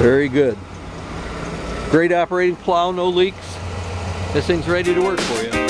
Very good. Great operating plow, no leaks. This thing's ready to work for you.